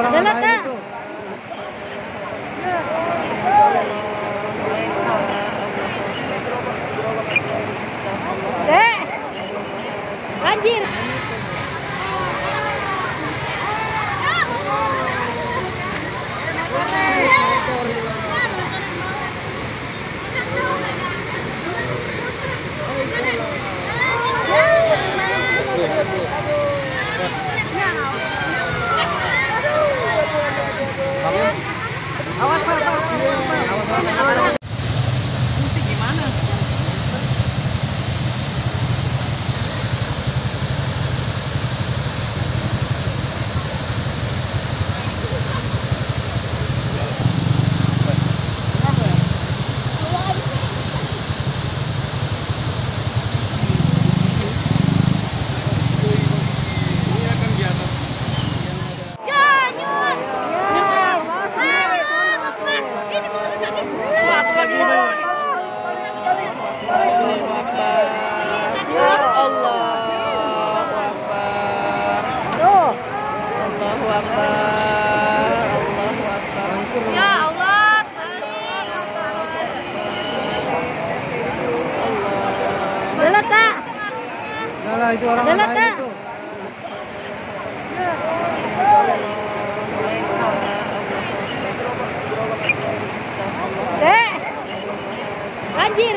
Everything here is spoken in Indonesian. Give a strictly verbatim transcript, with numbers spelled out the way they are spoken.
orang lain itu. Dek, anjir. Awas pak, pak. Awas pak. Musik gimana? Itu orang lain itu. Dek, anjir.